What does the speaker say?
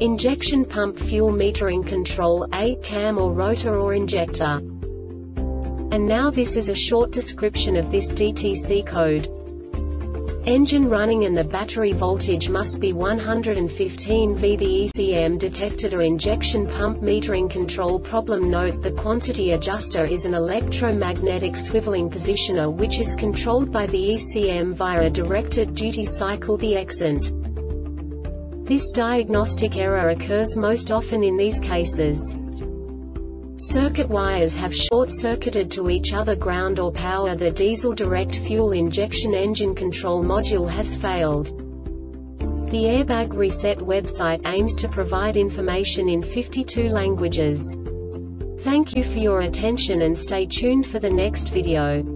injection pump fuel metering control, a cam or rotor or injector. And now this is a short description of this DTC code. Engine running and the battery voltage must be 115V. The ECM detected a injection pump metering control problem. Note: the quantity adjuster is an electromagnetic swiveling positioner which is controlled by the ECM via a directed duty cycle. The extant. This diagnostic error occurs most often in these cases. Circuit wires have short-circuited to each other, ground or power. The diesel direct fuel injection engine control module has failed. The Airbag Reset website aims to provide information in 52 languages. Thank you for your attention and stay tuned for the next video.